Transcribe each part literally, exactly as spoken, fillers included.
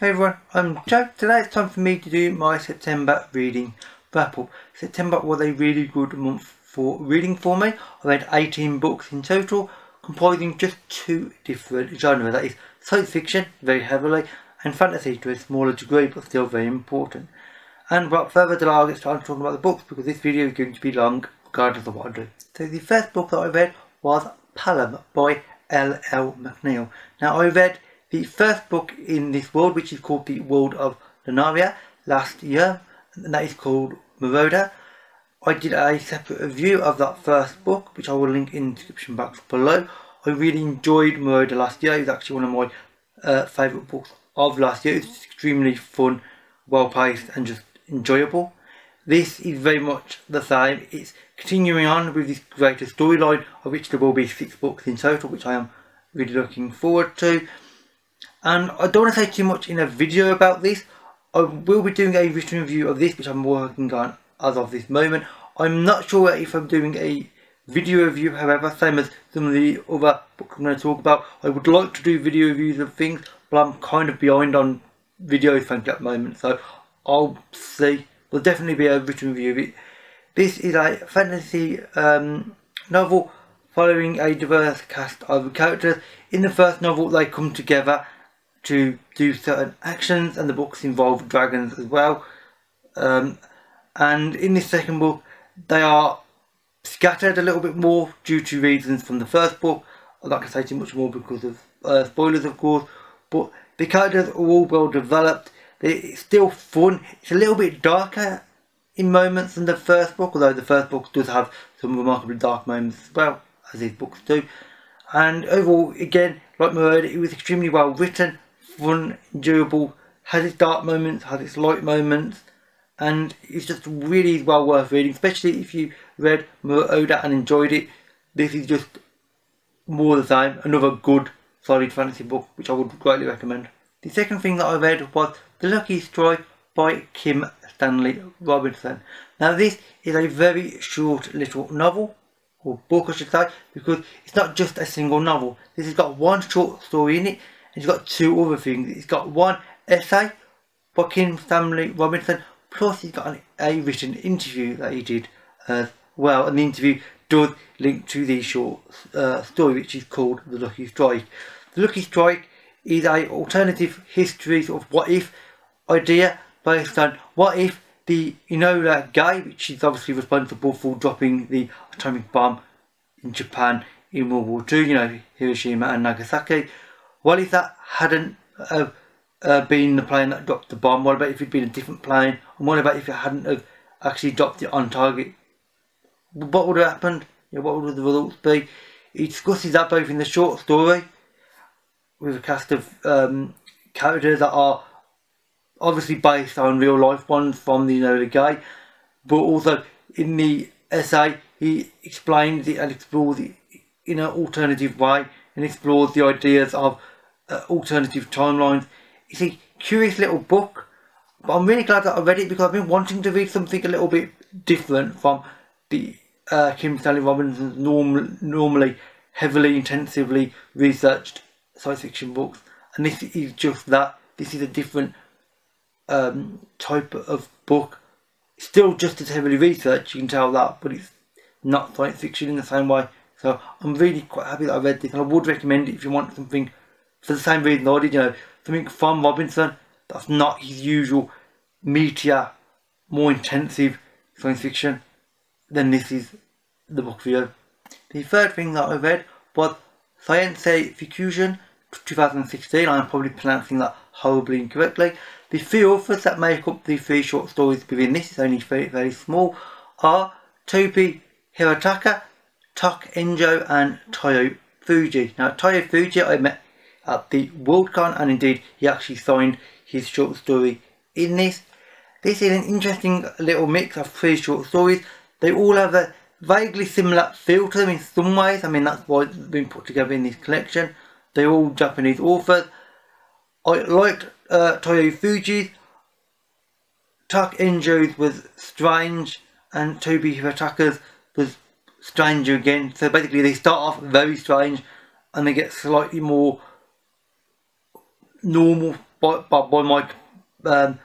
Hey everyone, I'm Joe. Today it's time for me to do my September reading wrap-up. September was a really good month for reading for me. I read eighteen books in total, comprising just two different genres. That is science fiction, very heavily, and fantasy to a smaller degree, but still very important. And without further delay, I'll get started talking about the books because this video is going to be long, regardless of what I do. So the first book that I read was Palom by L L McNeil. Now I read the first book in this world, which is called The World of Lunaria, last year, and that is called Moroda. I did a separate review of that first book, which I will link in the description box below. I really enjoyed Moroda last year. It was actually one of my uh, favourite books of last year. It's extremely fun, well paced and just enjoyable. This is very much the same. It's continuing on with this greater storyline, of which there will be six books in total, which I am really looking forward to. And I don't want to say too much in a video about this. I will be doing a written review of this, which I'm working on as of this moment. I'm not sure if I'm doing a video review, however, same as some of the other books I'm going to talk about. I would like to do video reviews of things, but I'm kind of behind on videos frankly at the moment, so I'll see. There'll definitely be a written review of it. This is a fantasy um, novel following a diverse cast of characters. In the first novel, they come together to do certain actions, and the books involve dragons as well, um, and in this second book they are scattered a little bit more due to reasons from the first book. I'm not going to say too much more because of uh, spoilers of course, but the characters are all well developed. It's still fun. It's a little bit darker in moments than the first book, although the first book does have some remarkably dark moments as well, as these books do. And overall, again, like Moroda, it was extremely well written, fun, enjoyable, has its dark moments, has its light moments, and it's just really well worth reading, especially if you read Moroda and enjoyed it. This is just more the same, another good solid fantasy book which I would greatly recommend. The second thing that I read was The Lucky Strike by Kim Stanley Robinson. Now this is a very short little novel, or book I should say, because it's not just a single novel. This has got one short story in it, and it's got two other things. It's got one essay by Kim Stanley Robinson, plus it's got an, a written interview that he did as well, and the interview does link to the short uh, story, which is called The Lucky Strike. The Lucky Strike is a alternative history sort of what if idea, based on what if the Enola guy, which is obviously responsible for dropping the atomic bomb in Japan in World War Two, you know, Hiroshima and Nagasaki, what if that hadn't uh, uh, been the plane that dropped the bomb? What about if it'd been a different plane? And what about if it hadn't have actually dropped it on target? What would have happened? You know, what would the results be? He discusses that both in the short story, with a cast of um, characters that are obviously based on real life ones from the Enola Gay, but also in the essay he explains it and explores it in an alternative way, and explores the ideas of uh, alternative timelines. It's a curious little book, but I'm really glad that I read it because I've been wanting to read something a little bit different from the uh, Kim Stanley Robinson's norm normally heavily, intensively researched science fiction books, and this is just that. This is a different Um, type of book. It's still just as heavily researched, you can tell that, but it's not science fiction in the same way. So I'm really quite happy that I read this, and I would recommend it if you want something for the same reason I did, you know, something from Robinson that's not his usual meatier, more intensive science fiction, then this is the book for you. The third thing that I read was Saiensu Fikushon twenty sixteen. I'm probably pronouncing that horribly incorrectly. The three authors that make up the three short stories within this, is only very, very small, are Tobi Hirotaka, T O H EnJoe and Taiyo Fujii. Now Taiyo Fujii I met at the Worldcon, and indeed he actually signed his short story in this. This is an interesting little mix of three short stories. They all have a vaguely similar feel to them in some ways. I mean, that's why it's been put together in this collection. They're all Japanese authors. I liked uh, Taiyo Fujii's. T O H EnJoe's was strange, and Tobi Hirotaka's was stranger again. So basically they start off very strange and they get slightly more normal but by, by my um,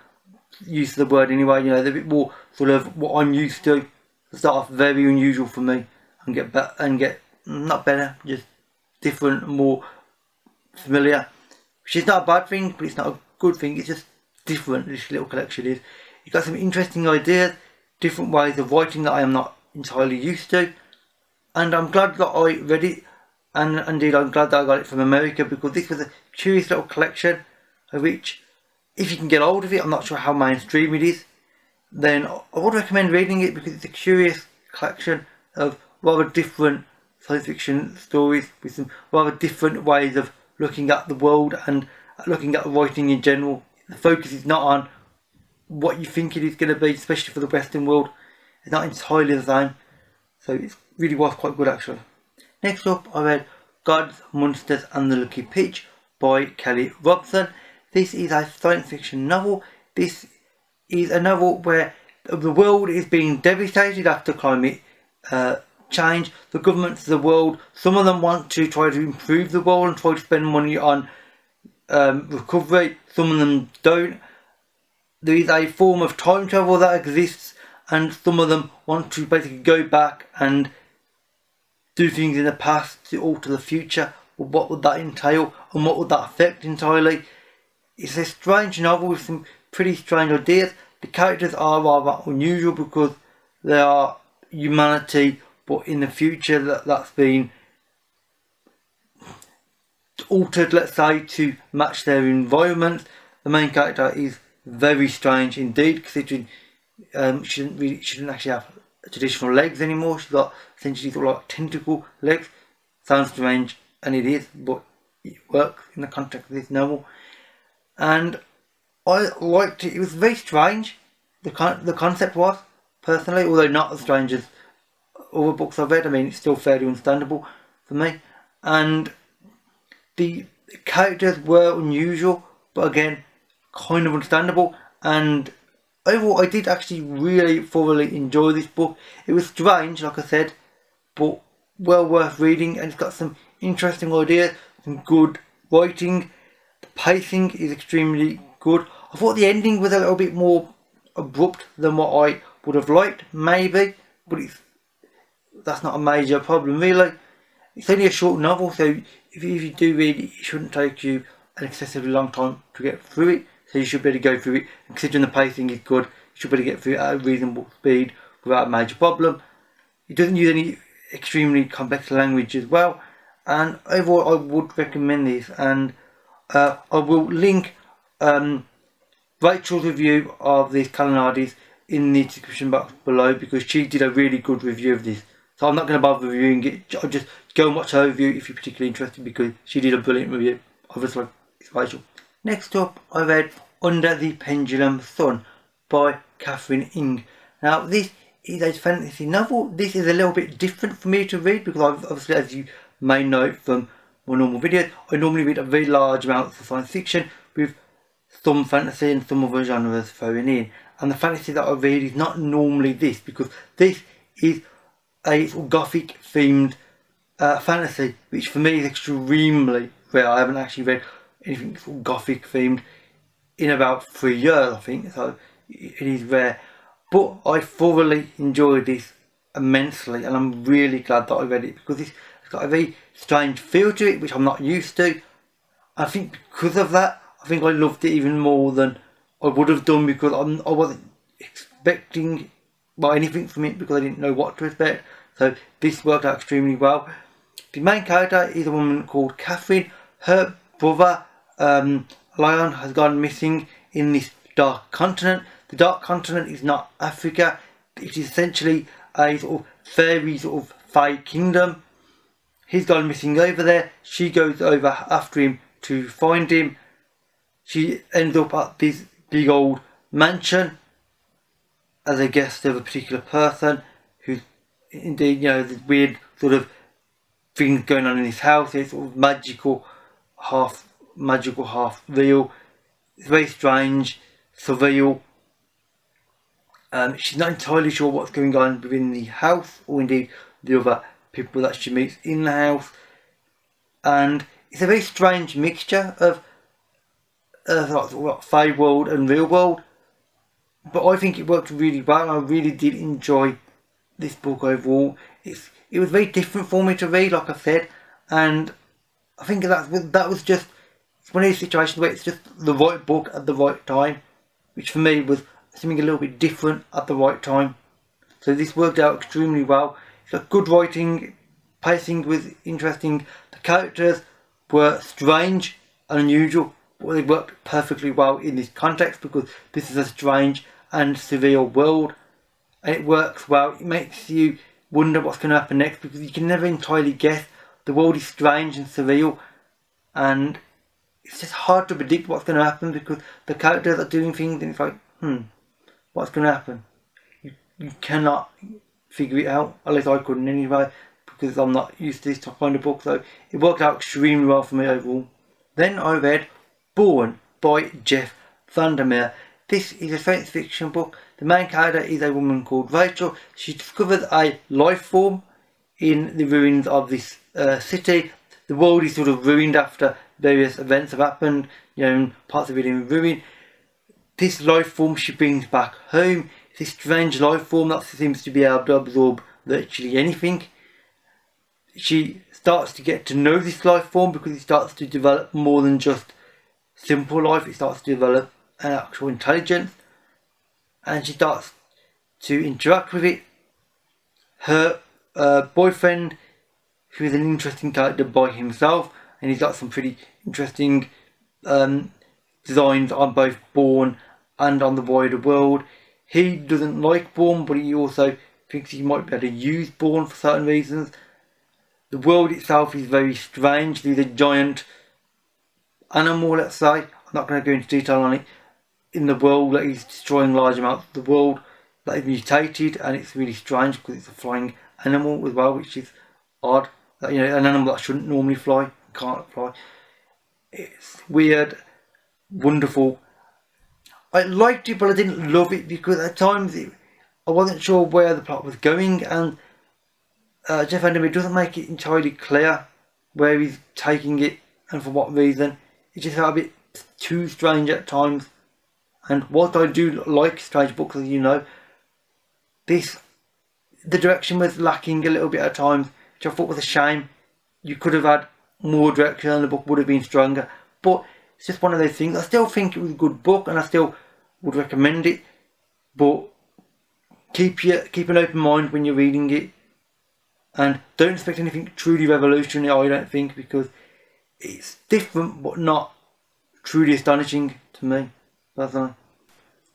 use of the word anyway, you know, they're a bit more sort of what I'm used to. They start off very unusual for me and get better, and get not better, just different, more familiar, which is not a bad thing, but it's not a good thing. It's just different. This little collection is, you've got some interesting ideas, different ways of writing that I am not entirely used to, and I'm glad that I read it, and indeed I'm glad that I got it from America, because this was a curious little collection of which, if you can get hold of it, I'm not sure how mainstream it is, then I would recommend reading it, because it's a curious collection of rather different science fiction stories with some rather different ways of looking at the world and looking at writing in general. The focus is not on what you think it is going to be, especially for the Western world. It's not entirely the same, so it really was quite good actually. Next up, I read Gods, Monsters and the Lucky Peach by Kelly Robson. This is a science fiction novel. This is a novel where the world is being devastated after climate uh, change. The governments of the world, some of them want to try to improve the world and try to spend money on um, recovery. Some of them don't. There is a form of time travel that exists, and some of them want to basically go back and do things in the past to alter the future. But what would that entail, and what would that affect entirely? It's a strange novel with some pretty strange ideas. The characters are rather unusual because they are humanity, but in the future that, that's been altered, let's say, to match their environment. The main character is very strange indeed, considering um, she didn't really, she didn't actually have traditional legs anymore. She's got essentially sort of like tentacle legs. Sounds strange, and it is, but it works in the context of this novel. And I liked it. It was very strange, the con the concept was, personally, although not as strange as other books I've read. I mean, it's still fairly understandable for me, and the characters were unusual, but again kind of understandable. And overall, I did actually really thoroughly enjoy this book. It was strange, like I said, but well worth reading, and it's got some interesting ideas, some good writing. The pacing is extremely good. I thought the ending was a little bit more abrupt than what I would have liked, maybe, but it's, that's not a major problem really. It's only a short novel, so if, if you do read it, it shouldn't take you an excessively long time to get through it, so you should be able to go through it. And considering the pacing is good, you should be able to get through it at a reasonable speed without a major problem. It doesn't use any extremely complex language as well, and overall I would recommend this. And uh, I will link um, Rachel's review of these Kalanadis in the description box below, because she did a really good review of this. So I'm not going to bother reviewing it. I'll just go and watch her review if you're particularly interested, because she did a brilliant review. Obviously, it's Rachel. Next up, I read Under the Pendulum Sun by Catherine Ng. Now, this is a fantasy novel. This is a little bit different for me to read, because I've, obviously, as you may know from my normal videos, I normally read a very large amount of science fiction with some fantasy and some other genres thrown in. And the fantasy that I read is not normally this, because this is a sort of gothic themed uh, fantasy, which for me is extremely rare. I haven't actually read anything sort of gothic themed in about three years I think, so it is rare. But I thoroughly enjoyed this immensely, and I'm really glad that I read it, because it's got a very strange feel to it which I'm not used to. I think because of that, I think I loved it even more than I would have done, because I'm, I wasn't expecting by anything from it, because I didn't know what to expect. So this worked out extremely well. The main character is a woman called Catherine. Her brother um, Lion has gone missing in this dark continent. The dark continent is not Africa. It is essentially a sort of fairy sort of fae kingdom. He's gone missing over there. She goes over after him to find him. She ends up at this big old mansion as a guest of a particular person, who's indeed, you know, this weird sort of things going on in his house. It's sort of magical, half magical, half real. It's very strange, surreal. Um, she's not entirely sure what's going on within the house, or indeed the other people that she meets in the house. And it's a very strange mixture of uh, like what, Fae World and Real World. But I think it worked really well. I really did enjoy this book overall. It's, it was very different for me to read, like I said, and I think that that was just one of these situations where it's just the right book at the right time, which for me was something a little bit different at the right time. So this worked out extremely well. It's got good writing, pacing was interesting, the characters were strange and unusual, but they worked perfectly well in this context because this is a strange and surreal world, and it works well. It makes you wonder what's going to happen next because you can never entirely guess. The world is strange and surreal, and it's just hard to predict what's going to happen because the characters are doing things and it's like, hmm, what's going to happen? You, you cannot figure it out, at least I couldn't anyway, because I'm not used to this kind of book, so it worked out extremely well for me overall. Then I read Borne by Jeff Vandermeer. This is a science fiction book. The main character is a woman called Rachel. She discovers a life form in the ruins of this uh, city. The world is sort of ruined after various events have happened, you know, parts of it in ruin. This life form she brings back home. This strange life form that seems to be able to absorb virtually anything. She starts to get to know this life form because it starts to develop more than just simple life. It starts to develop an actual intelligence, and she starts to interact with it. Her uh, boyfriend, who is an interesting character by himself, and he's got some pretty interesting um, designs on both Borne and on the wider world. He doesn't like Borne, but he also thinks he might be able to use Borne for certain reasons. The world itself is very strange. There's a giant animal, let's say. I'm not going to go into detail on it. In the world that is destroying large amounts of the world, that is mutated, and it's really strange because it's a flying animal as well, which is odd. You know, an animal that shouldn't normally fly can't fly. It's weird, wonderful. I liked it, but I didn't love it because at times it, I wasn't sure where the plot was going, and uh, Jeff Vandermeer doesn't make it entirely clear where he's taking it and for what reason. It just felt a bit too strange at times, and whilst I do like strange books, as you know, this the direction was lacking a little bit at times, which I thought was a shame. You could have had more direction and the book would have been stronger, but it's just one of those things. I still think it was a good book and I still would recommend it, but keep your keep an open mind when you're reading it, and don't expect anything truly revolutionary, I don't think, because it's different but not truly astonishing to me personally.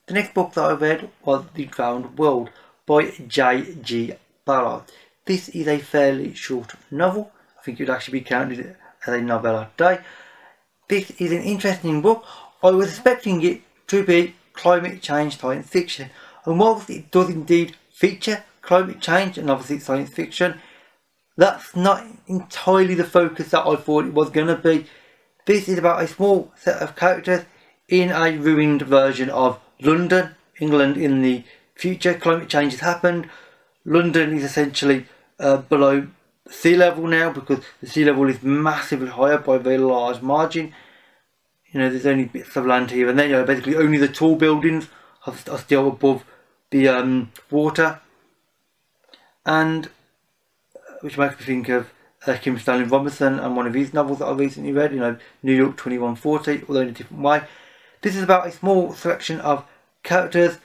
The next book that I read was The Drowned World by J G Ballard. This is a fairly short novel. I think it would actually be counted as a novella today. This is an interesting book. I was expecting it to be climate change science fiction, and whilst it does indeed feature climate change and obviously it's science fiction, that's not entirely the focus that I thought it was going to be. This is about a small set of characters in a ruined version of London, England in the future. Climate change has happened. London is essentially uh, below sea level now because the sea level is massively higher by a very large margin. You know, there's only bits of land here and there. You know, basically only the tall buildings are, are still above the um, water, and which makes me think of uh, Kim Stanley Robinson and one of his novels that I recently read, you know, New York twenty-one forty, although in a different way. This is about a small selection of characters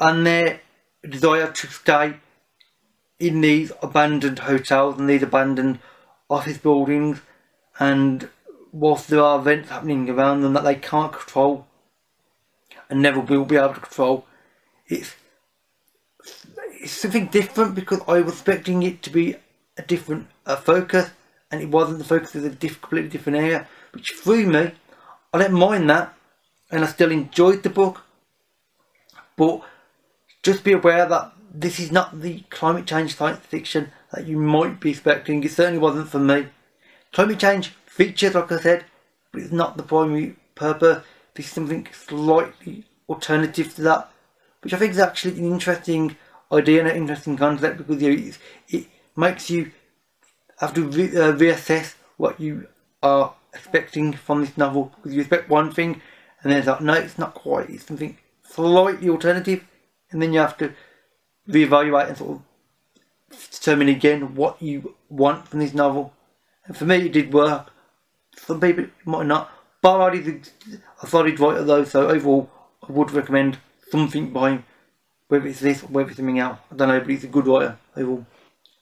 and their desire to stay in these abandoned hotels and these abandoned office buildings, and whilst there are events happening around them that they can't control and never will be able to control, it's, it's something different because I was expecting it to be a different uh, focus, and it wasn't. The focus is a diff completely different area, which threw me. I didn't mind that, and I still enjoyed the book, but just be aware that this is not the climate change science fiction that you might be expecting. It certainly wasn't for me. Climate change features, like I said, but it's not the primary purpose. This is something slightly alternative to that, which I think is actually an interesting idea and an interesting concept, because you know, it makes you have to re uh, reassess what you are expecting from this novel, because you expect one thing and then it's like, no, it's not quite, it's something slightly alternative, and then you have to reevaluate and sort of determine again what you want from this novel. And for me it did work, some people might not, but I did a solid writer though, so overall I would recommend something by him, whether it's this or whether it's something else, I don't know, but he's a good writer overall.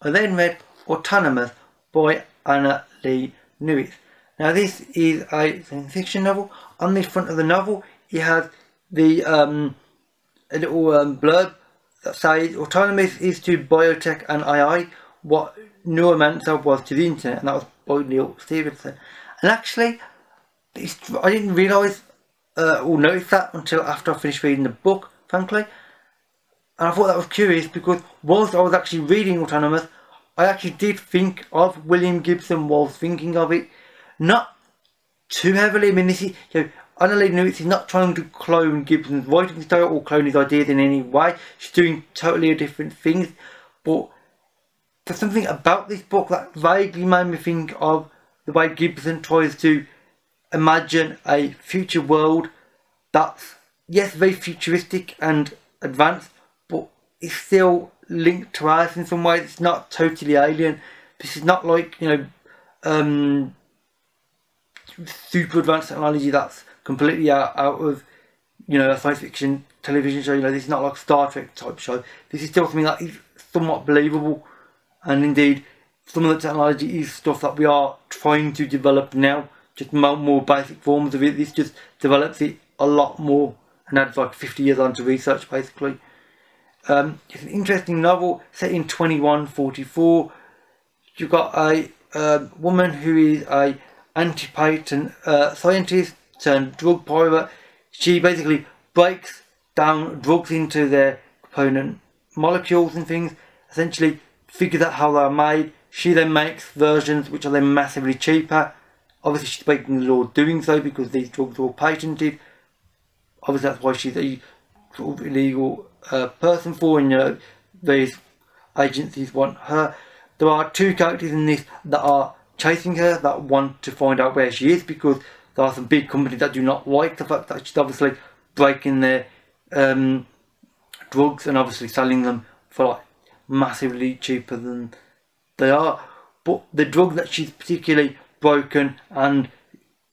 I then read Autonomous by Anna Lee Newitz. Now this is a science fiction novel. On the front of the novel it has the um, a little um, blurb that says Autonomous is to biotech and A I what Neuromancer was to the internet, and that was by Neal Stephenson. And actually it's, I didn't realise uh, or notice that until after I finished reading the book, frankly. And I thought that was curious because whilst I was actually reading Autonomous, I actually did think of William Gibson whilst thinking of it. Not too heavily, I mean this is, you know, Anna Lee Newitz is not trying to clone Gibson's writing style or clone his ideas in any way. She's doing totally different things, but there's something about this book that vaguely made me think of the way Gibson tries to imagine a future world that's, yes, very futuristic and advanced, but it's still linked to us in some ways. It's not totally alien. This is not like, you know, um, super advanced technology that's completely out, out of, you know, a science fiction television show. You know, this is not like a Star Trek type show. This is still something that is somewhat believable, and indeed some of the technology is stuff that we are trying to develop now, just more basic forms of it. This just develops it a lot more and adds like fifty years on to research basically. Um, it's an interesting novel set in twenty-one forty-four. You've got a uh, woman who is a anti-patent uh, scientist turned drug pirate. She basically breaks down drugs into their component molecules and things, essentially figures out how they're made. She then makes versions which are then massively cheaper. Obviously she's breaking the law doing so because these drugs are all patented. Obviously that's why she's a sort of illegal uh, person for, and you know, these agencies want her. There are two characters in this that are chasing her, that want to find out where she is, because there are some big companies that do not like the fact that she's obviously breaking their um, drugs and obviously selling them for like massively cheaper than they are. But the drug that she's particularly broken and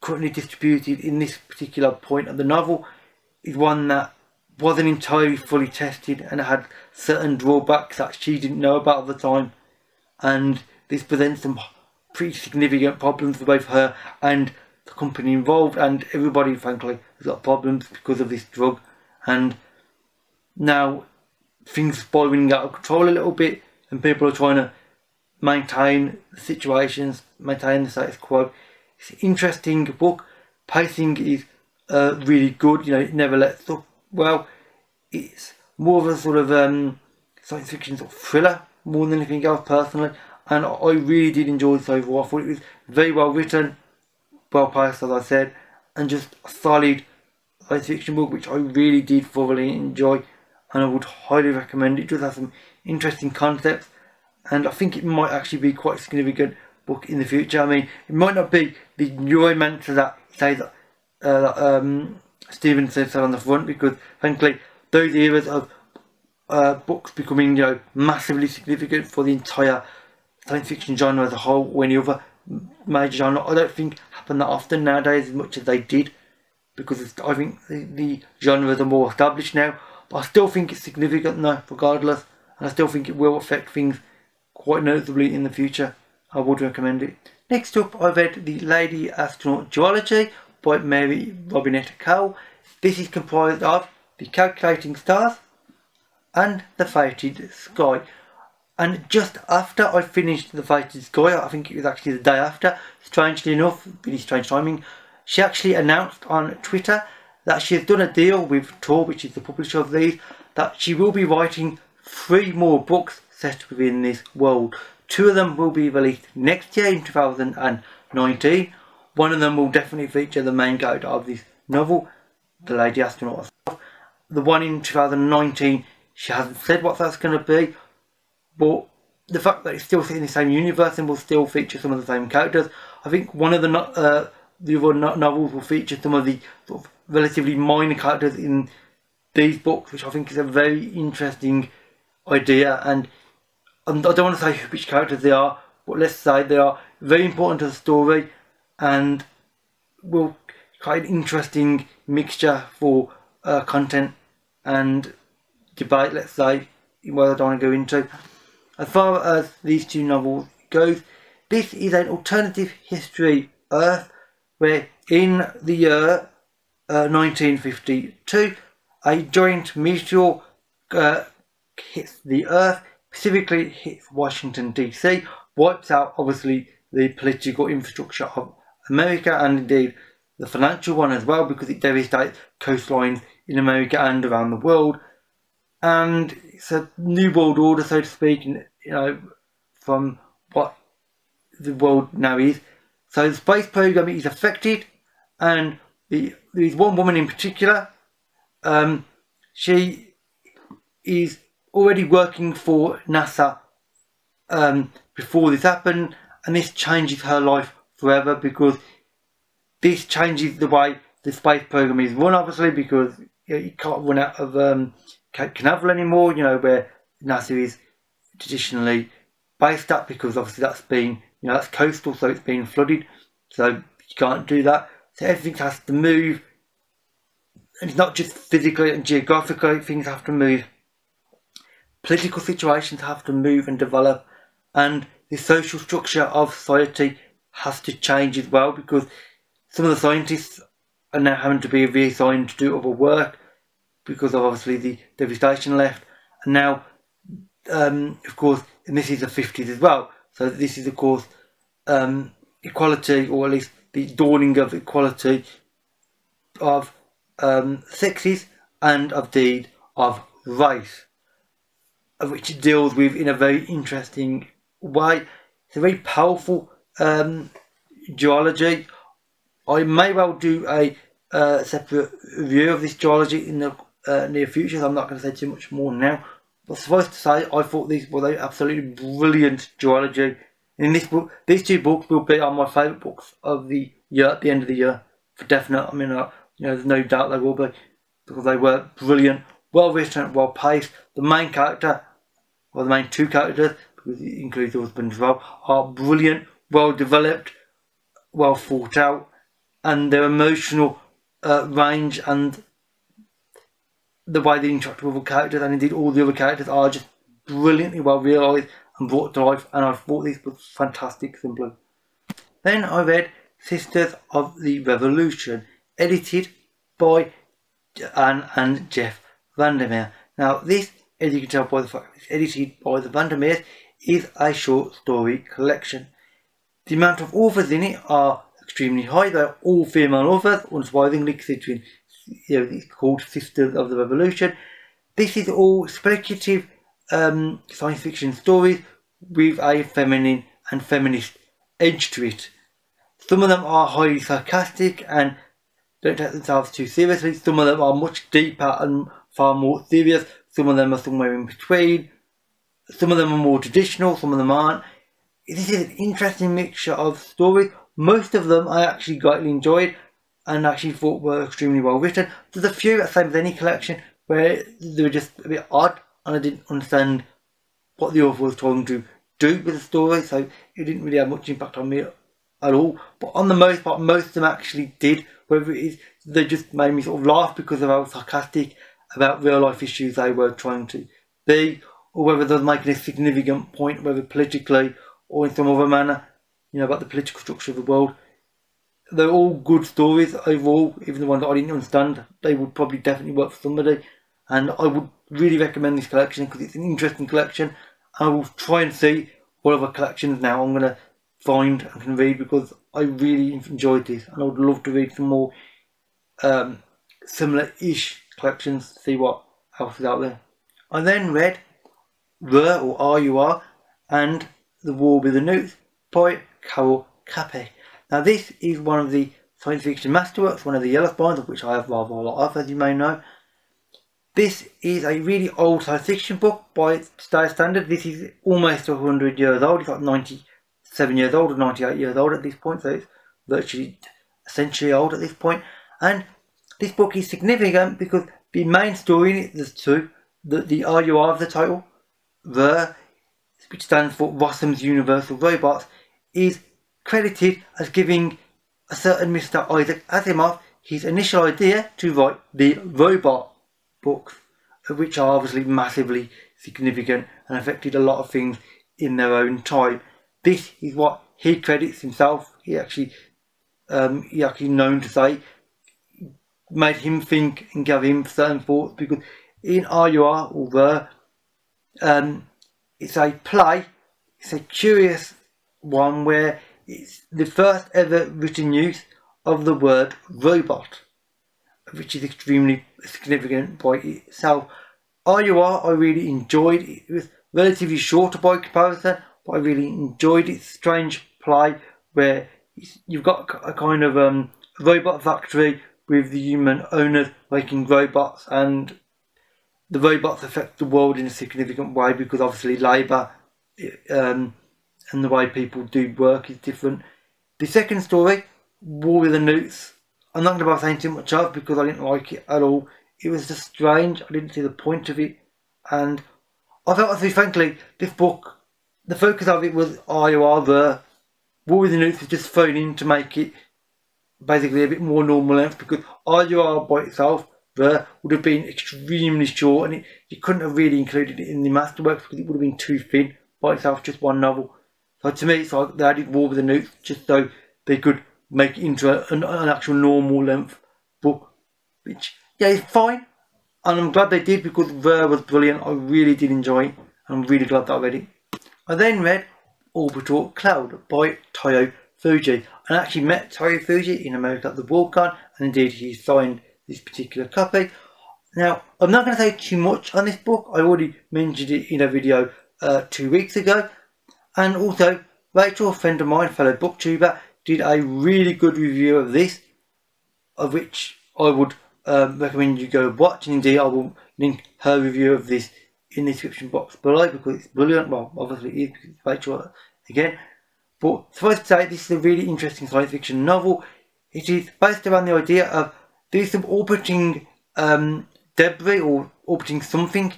currently distributed in this particular point of the novel is one that wasn't entirely fully tested and had certain drawbacks that she didn't know about at the time, and this presents some pretty significant problems for both her and the company involved, and everybody frankly has got problems because of this drug. And now things are spiraling out of control a little bit, and people are trying to maintain the situations, maintain the status quo. It's an interesting book. Pacing is uh, really good, you know, it never lets up. Well, it's more of a sort of um, science fiction sort of thriller more than anything else personally, and I really did enjoy this overall. I thought it was very well written, well paced as I said, and just a solid science fiction book which I really did thoroughly enjoy, and I would highly recommend it. It does have some interesting concepts, and I think it might actually be quite a significant book in the future. I mean, it might not be the Neuromancer that says uh, that um, Stephen says that on the front, because frankly those eras of uh, books becoming, you know, massively significant for the entire science fiction genre as a whole or any other major genre, I don't think happen that often nowadays as much as they did, because it's, I think the, the genres are more established now. But I still think it's significant though regardless, and I still think it will affect things quite noticeably in the future. I would recommend it. Next up, I read The Lady Astronaut duology by Mary Robinette Cole. This is comprised of The Calculating Stars and The Fated Sky. And just after I finished The Fated Sky, I think it was actually the day after, strangely enough, really strange timing, she actually announced on Twitter that she has done a deal with Tor, which is the publisher of these, that she will be writing three more books set within this world. Two of them will be released next year in two thousand nineteen. One of them will definitely feature the main character of this novel, The Lady Astronaut herself. The one in two thousand nineteen, she hasn't said what that's going to be, but the fact that it's still set in the same universe and will still feature some of the same characters, I think one of the, no uh, the other no novels will feature some of the sort of relatively minor characters in these books, which I think is a very interesting idea. And I don't want to say which characters they are, but let's say they are very important to the story and will create an interesting mixture for uh, content and debate, let's say, what I don't want to go into. As far as these two novels goes, this is an alternative history Earth where in the year uh, nineteen fifty-two a giant meteor uh, hits the Earth, specifically hits Washington D C, wipes out obviously the political infrastructure of America and indeed the financial one as well, because it devastates coastlines in America and around the world. And it's a new world order, so to speak, you know, from what the world now is. So the space program is affected, and the, there's one woman in particular. Um, she is already working for NASA um, before this happened, and this changes her life forever, because this changes the way the space program is run, obviously, because you can't run out of um, Cape Canaveral anymore, you know, where NASA is traditionally based at, because obviously that's been, you know, that's coastal, so it's been flooded, so you can't do that. So everything has to move, and it's not just physically and geographically, things have to move. Political situations have to move and develop, and the social structure of society has to change as well, because some of the scientists are now having to be reassigned to do other work, because of obviously the devastation left. And now, um, of course, and this is the fifties as well, so this is of course um, equality, or at least the dawning of equality of um, sexes and of deed of race, which it deals with in a very interesting way. It's a very powerful um, geology. I may well do a uh, separate review of this geology in the uh, near future, so I'm not going to say too much more now. But suffice to say, I thought these were absolutely brilliant geology. And in this book, these two books will be on my favourite books of the year at the end of the year, for definite. I mean, uh, you know, there's no doubt they will be, because they were brilliant, well written, well paced. The main character, or the main two characters, because it includes the husband as well, are brilliant, well developed, well thought out, and their emotional uh, range and the way they interact with other characters, and indeed all the other characters, are just brilliantly well realised and brought to life, and I thought this was fantastic simply. Then I read Sisters of the Revolution, edited by Anne and Jeff Vandermeer. Now this, as you can tell by the fact it's edited by the Vandermeers, is a short story collection. The amount of authors in it are extremely high. They're all female authors, unsurprisingly, considering, you know, it's called Sisters of the Revolution. This is all speculative um, science fiction stories with a feminine and feminist edge to it. Some of them are highly sarcastic and don't take themselves too seriously. Some of them are much deeper and far more serious. Some of them are somewhere in between. Some of them are more traditional, some of them aren't. This is an interesting mixture of stories. Most of them I actually greatly enjoyed and actually thought were extremely well written. There's a few, same as any collection, where they were just a bit odd and I didn't understand what the author was trying to do with the story, so it didn't really have much impact on me at all. But on the most part, most of them actually did, whether it is they just made me sort of laugh because of how sarcastic about real life issues they were trying to be, or whether they were making a significant point, whether politically or in some other manner, you know, about the political structure of the world. They're all good stories overall, even the ones that I didn't understand. They would probably definitely work for somebody, and I would really recommend this collection because it's an interesting collection. I will try and see what other collections now I'm going to find and can read, because I really enjoyed this and I would love to read some more um, similar-ish collections, see what else is out there. I then read R U R or R U R and The War with the Newts by Carol Capek. Now this is one of the science fiction masterworks, one of the yellow spines, of which I have rather a lot of, as you may know. This is a really old science fiction book by today's standard. This is almost one hundred years old. It's like ninety-seven years old or ninety-eight years old at this point, so it's virtually essentially old at this point. And This book is significant because the main story in it, two, the, the R U R of the title, R U R, which stands for Rossum's Universal Robots, is credited as giving a certain Mister Isaac Asimov his initial idea to write the robot books, which are obviously massively significant and affected a lot of things in their own time. This is what he credits himself. He actually, um, he actually known to say, made him think and gave him certain thoughts, because in R U R or R U R, um, it's a play, it's a curious one where it's the first ever written use of the word robot, which is extremely significant by itself. R U R I really enjoyed. It was relatively shorter by comparison, but I really enjoyed its strange play where you've got a kind of um, robot factory with the human owners making robots, and the robots affect the world in a significant way because obviously labour um, and the way people do work is different. The second story, War with the Newts, I'm not going to bother saying too much of because I didn't like it at all. It was just strange, I didn't see the point of it, and I thought, I think, frankly, this book, the focus of it was R U R, the War with the Newts was just thrown in to make it basically a bit more normal length, because R U R by itself, the, would have been extremely short, and it, you couldn't have really included it in the masterworks because it would have been too thin by itself, just one novel. So to me, it's like they added War with the Newts just so they could make it into a, an, an actual normal length book, which, yeah, it's fine, and I'm glad they did because R U R was brilliant. I really did enjoy it, and I'm really glad that I read it. I then read Orbital Cloud by Taiyo Fujii, and I actually met Taiyo Fujii in America at the Walk-On, and indeed he signed this particular copy. Now, I'm not going to say too much on this book. I already mentioned it in a video uh, two weeks ago, and also Rachel, a friend of mine, fellow booktuber, did a really good review of this, of which I would uh, recommend you go watch, and indeed I will link her review of this in the description box below because it's brilliant. Well, obviously it is because it's Rachel again, but suffice to say, this is a really interesting science fiction novel. It is based around the idea of there's some orbiting um, debris or orbiting something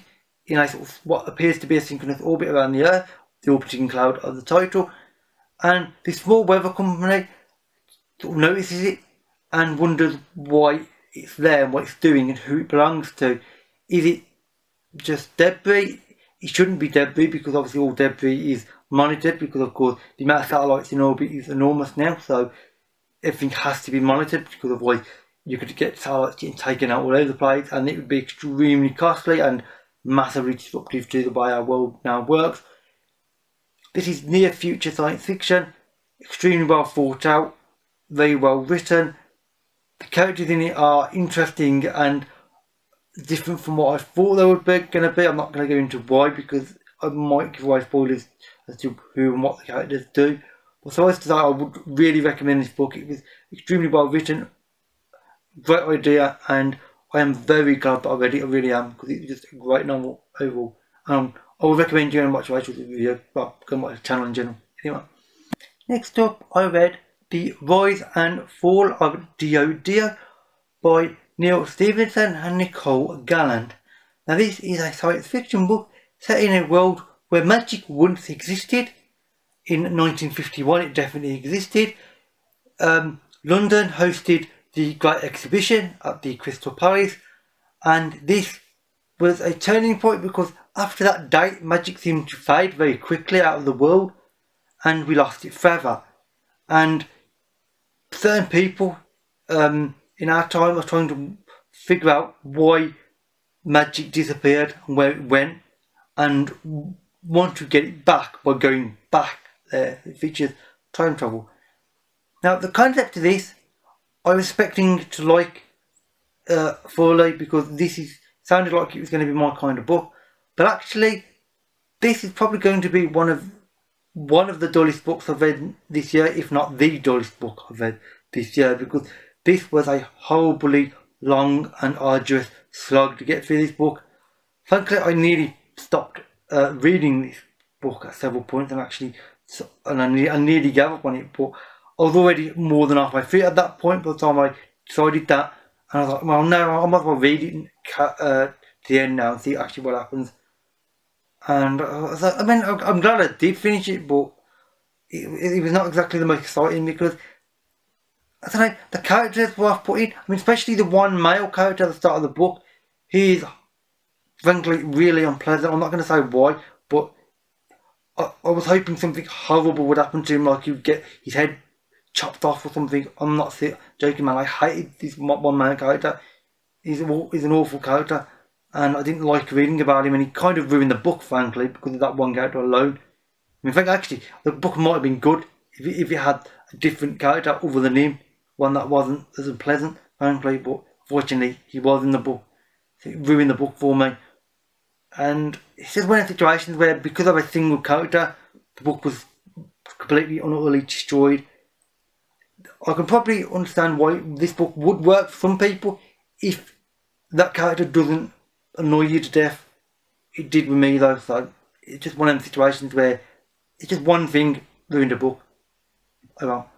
in a sort of what appears to be a synchronous orbit around the Earth, the orbiting cloud of the title, and this small weather company sort of notices it and wonders why it's there and what it's doing and who it belongs to. Is it just debris? It shouldn't be debris because obviously all debris is monitored, because of course the amount of satellites in orbit is enormous now, so everything has to be monitored because otherwise you could get satellites getting taken out all over the place, and it would be extremely costly and massively disruptive to the way our world now works. This is near future science fiction, extremely well thought out, very well written. The characters in it are interesting and different from what I thought they were going to be. I'm not going to go into why because I might give away spoilers as to who and what the characters do. But so as to that, I would really recommend this book. It was extremely well written, great idea, and I am very glad that I read it. I really am, because it's just a great novel overall. Um, I would recommend you go and watch Rachel's video, but go and watch the channel in general. Anyway, next up I read The Rise and Fall of Dio Dio by Neal Stephenson and Nicole Galland. Now this is a science fiction book set in a world where magic once existed. In nineteen fifty-one it definitely existed. Um, London hosted the Great Exhibition at the Crystal Palace, and this was a turning point because after that date magic seemed to fade very quickly out of the world and we lost it forever. And certain people um, in our time are trying to figure out why magic disappeared and where it went, and want to get it back by going back there. It features time travel. Now the concept of this I was expecting to like uh, fully because this is sounded like it was going to be my kind of book, but actually this is probably going to be one of one of the dullest books I've read this year, if not the dullest book I've read this year, because this was a horribly long and arduous slog to get through this book. Frankly, I nearly stopped uh, reading this book at several points, and actually, and I, ne I nearly gave up on it, but I was already more than halfway through at that point by the time I decided that, And I thought, well, no, I might as well read it uh, to the end now and see actually what happens. And I, thought, I mean, I'm glad I did finish it, but it, it was not exactly the most exciting because I don't know, the characters were off putting. I mean, especially the one male character at the start of the book, he's frankly really unpleasant. I'm not going to say why, but I, I was hoping something horrible would happen to him, like he'd get his head chopped off or something. I'm not joking, man. I hated this one man character. He's, a, he's an awful character, and I didn't like reading about him, and he kind of ruined the book, frankly, because of that one character alone. I mean, in fact, actually, the book might have been good if it, if it had a different character other than him, one that wasn't as unpleasant, frankly, but fortunately, he was in the book. So it ruined the book for me. And it's just one of the situations where, because of a single character, the book was completely and utterly destroyed. I can probably understand why this book would work for some people if that character doesn't annoy you to death. It did with me though, so it's just one of the situations where it's just one thing ruined a book. Oh well.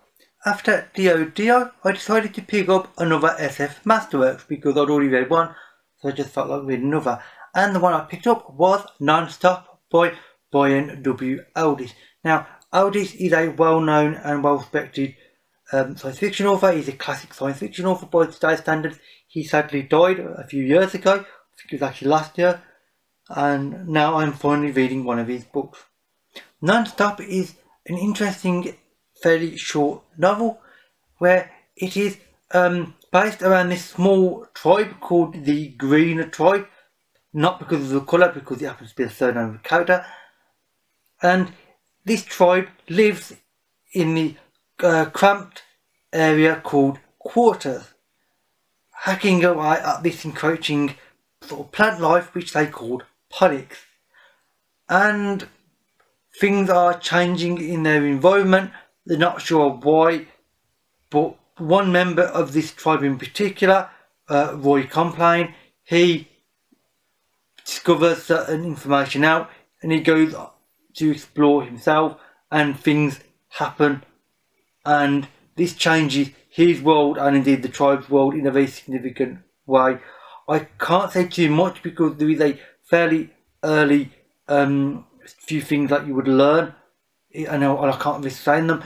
After D O D O, I decided to pick up another S F Masterworks because I'd already read one, so I just felt like reading another. And the one I picked up was Nonstop by Brian W. Aldiss. Now, Aldiss is a well-known and well-respected Um, science fiction author. He's a classic science fiction author by today's standards. He sadly died a few years ago, I think it was actually last year, and now I'm finally reading one of his books. Nonstop is an interesting, fairly short novel where it is um, based around this small tribe called the Green Tribe, not because of the colour, because it happens to be a surname of a character, and this tribe lives in the Uh, cramped area called quarters, hacking away at this encroaching sort of plant life which they called pollux. And things are changing in their environment. They're not sure why, but one member of this tribe in particular, uh, Roy Complain, he discovers certain information out and he goes to explore himself, and things happen. And this changes his world and indeed the tribe's world in a very significant way. I can't say too much because there is a fairly early um, few things that you would learn, and I, and I can't really say them.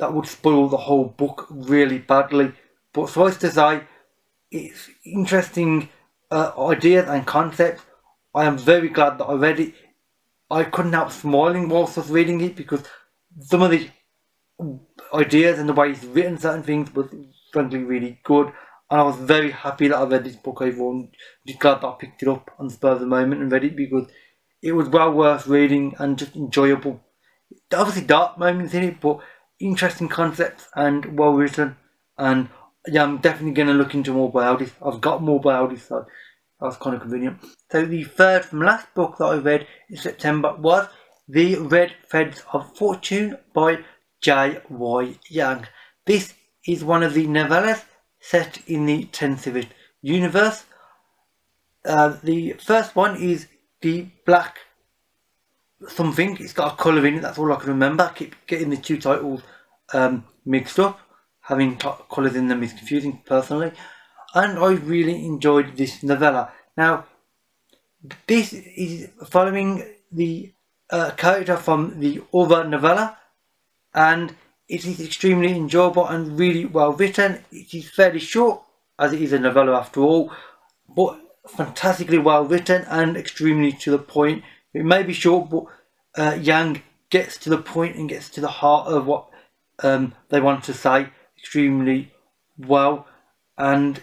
That would spoil the whole book really badly. But suffice to say, it's interesting uh, ideas and concepts. I am very glad that I read it. I couldn't help smiling whilst I was reading it because some of the ideas and the way he's written certain things was frankly really good, and I was very happy that I read this book overall, and just glad that I picked it up on the spur of the moment and read it because it was well worth reading and just enjoyable. Obviously dark moments in it, but interesting concepts and well written, and yeah, I'm definitely going to look into more by Aldiss. I've got more by Aldiss, so that was kind of convenient. So the third from last book that I read in September was The Red Threads of Fortune by J Y Yang. This is one of the novellas set in the Tenserist universe. Uh, the first one is the Black something. It's got a colour in it, that's all I can remember. I keep getting the two titles um, mixed up. Having colours in them is confusing personally. And I really enjoyed this novella. Now, this is following the uh, character from the other novella, and it is extremely enjoyable and really well written. It is fairly short, as it is a novella after all, but fantastically well written and extremely to the point. It may be short, but uh, Yang gets to the point and gets to the heart of what um, they want to say extremely well. And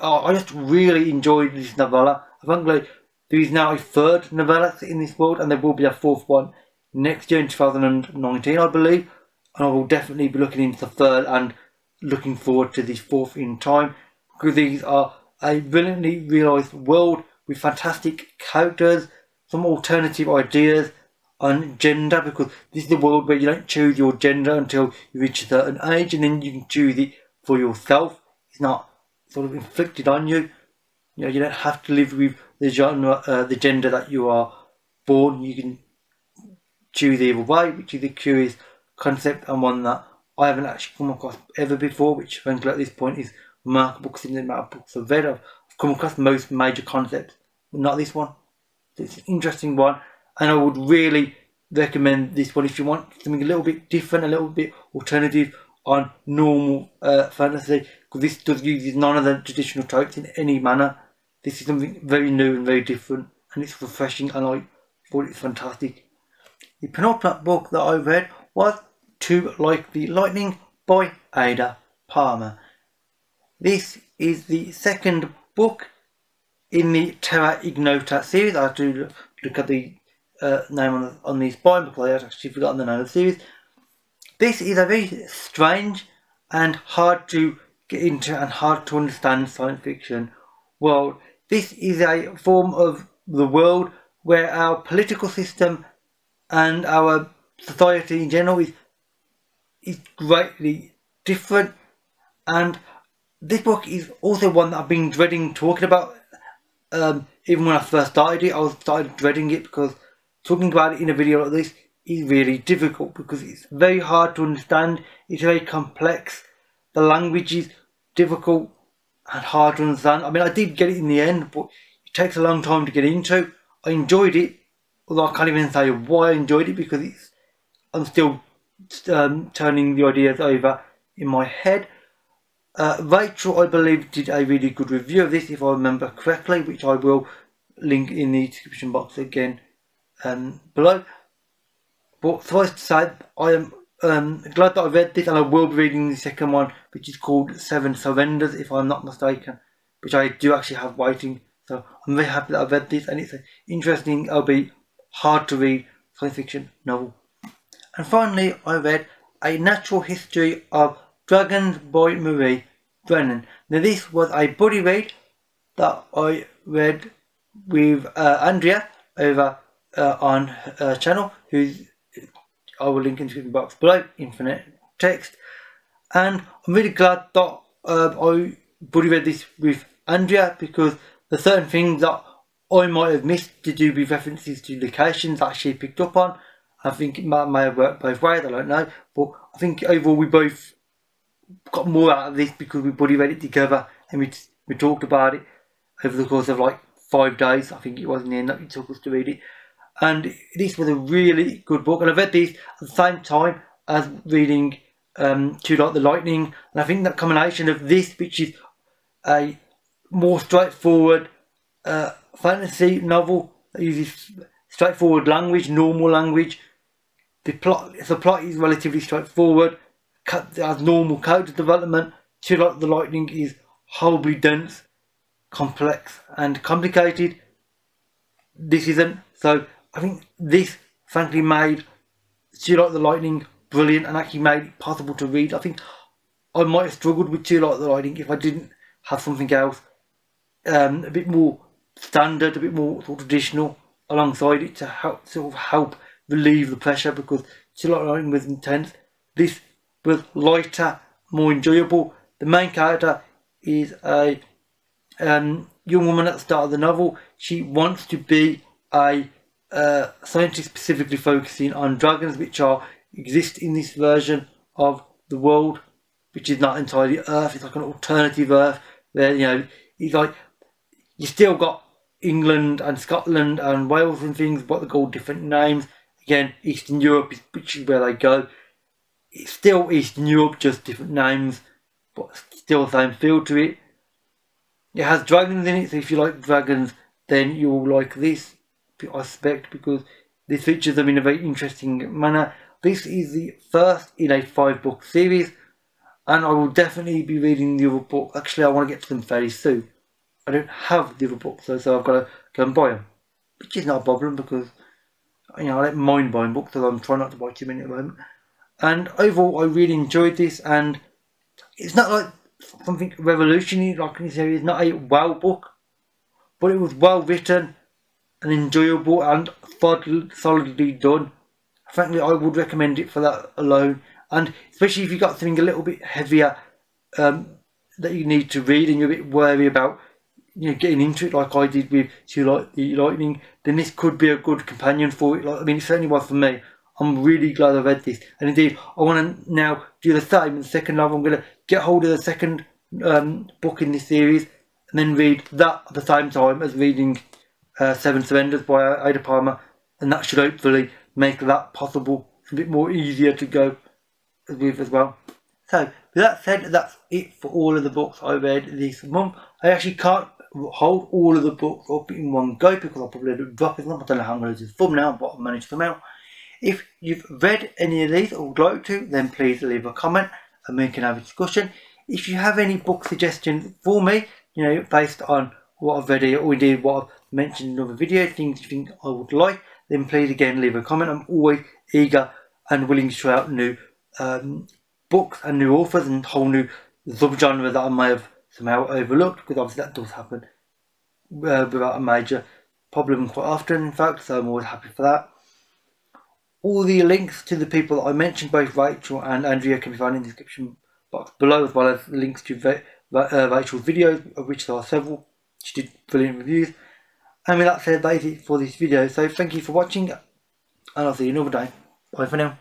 oh, I just really enjoyed this novella. I think like, there is now a third novella in this world, and there will be a fourth one next year in two thousand nineteen, I believe. And I will definitely be looking into the third and looking forward to the fourth in time, because these are a brilliantly realised world with fantastic characters, some alternative ideas on gender, because this is the world where you don't choose your gender until you reach a certain age, and then you can choose it for yourself. It's not sort of inflicted on you. You know, you don't have to live with the genre, uh, the gender that you are born. You can choose either way, which is a curious concept and one that I haven't actually come across ever before, which frankly at this point is remarkable cinematic books I've read. I've come across most major concepts, but not this one. It's an interesting one, and I would really recommend this one if you want something a little bit different, a little bit alternative on normal uh, fantasy, because this does use none of the traditional tropes in any manner. This is something very new and very different, and it's refreshing, and I thought it's fantastic. The penultimate book that I read was Too Like the Lightning by Ada Palmer. This is the second book in the Terra Ignota series. I have to look at the uh, name on the, on the spine, because I had actually forgotten the name of the series. This is a very strange and hard to get into and hard to understand science fiction world. This is a form of the world where our political system and our society in general is, is greatly different, and this book is also one that I've been dreading talking about. Um, even when I first started it, I was started dreading it, because talking about it in a video like this is really difficult, because it's very hard to understand, it's very complex, the language is difficult and hard to understand. I mean, I did get it in the end, but it takes a long time to get into. I enjoyed it, although I can't even say why I enjoyed it, because it's, I'm still um, turning the ideas over in my head. Uh, Rachel, I believe, did a really good review of this, if I remember correctly, which I will link in the description box again um, below. But suffice to say, I am um, glad that I read this, and I will be reading the second one, which is called Seven Surrenders, if I'm not mistaken, which I do actually have waiting. So I'm very happy that I read this, and it's an interesting, albeit hard to read, science fiction novel. And finally, I read A Natural History of Dragons by Marie Brennan. Now, this was a buddy read that I read with uh, Andrea over uh, on her channel, who's, I will link in the description box below, Infinite Text. And I'm really glad that uh, I buddy read this with Andrea, because there's certain things that I might have missed to do with references to locations that she picked up on. I think it may, may have worked both ways, I don't know, but I think overall we both got more out of this, because we buddy read it together, and we we talked about it over the course of like five days, I think it was, in the end that it took us to read it. And this was a really good book, and I read this at the same time as reading um, Too Like the Lightning, and I think that combination of this, which is a more straightforward uh, fantasy novel that uses straightforward language, normal language, the plot, the plot is relatively straightforward, as normal character development. Too Like the Lightning is horribly dense, complex and complicated. This isn't. So I think this frankly made Too Like the Lightning brilliant, and actually made it possible to read. I think I might have struggled with Too Like the Lightning if I didn't have something else um, a bit more standard, a bit more sort of traditional alongside it to help sort of help relieve the pressure, because Too Like the Lightning was intense. This was lighter, more enjoyable. The main character is a um, young woman at the start of the novel. She wants to be a uh, scientist specifically focusing on dragons, which are exist in this version of the world, which is not entirely Earth. It's like an alternative Earth where, you know, it's like you still got England and Scotland and Wales and things, but they're called different names. Again, Eastern Europe is which is where they go. It's still Eastern Europe, just different names, but still the same feel to it. It has dragons in it, so if you like dragons, then you'll like this, I suspect, because this features them in a very interesting manner. This is the first in a five book series, and I will definitely be reading the other book. Actually, I want to get to them fairly soon. I don't have the other books, so, so I've got to go and buy them, which is not a problem, because, you know, I don't mind buying books, so I'm trying not to buy too many at the moment. And overall, I really enjoyed this, and it's not like something revolutionary like in this series, not a wow book, but it was well written and enjoyable and solidly done. Frankly, I would recommend it for that alone, and especially if you've got something a little bit heavier um, that you need to read and you're a bit wary about, you know, getting into it like I did with Too Like the Lightning, then this could be a good companion for it. Like, I mean, it certainly was for me. I'm really glad I read this, and indeed I want to now do the same in the second novel. I'm going to get hold of the second um, book in this series, and then read that at the same time as reading uh, Seven Surrenders by Ada Palmer, and that should hopefully make that possible a bit more easier to go with as well. So with that said, that's it for all of the books I read this month. I actually can't hold all of the books up in one go because I'll probably drop it up. I don't know how I'm going to do the thumbnail, but I've managed to come out. If you've read any of these or would like to, then please leave a comment and we can have a discussion. If you have any book suggestions for me, you know, based on what I've read here or indeed what I've mentioned in another video, things you think I would like, then please again leave a comment. I'm always eager and willing to try out new um, books and new authors and whole new subgenre that I may have somehow overlooked, because obviously that does happen uh, without a major problem quite often, in fact, so I'm always happy for that. All the links to the people that I mentioned, both Rachel and Andrea, can be found in the description box below, as well as links to uh, Rachel's videos, of which there are several. She did brilliant reviews. And with that said, that is it for this video, so thank you for watching and I'll see you another day. Bye for now.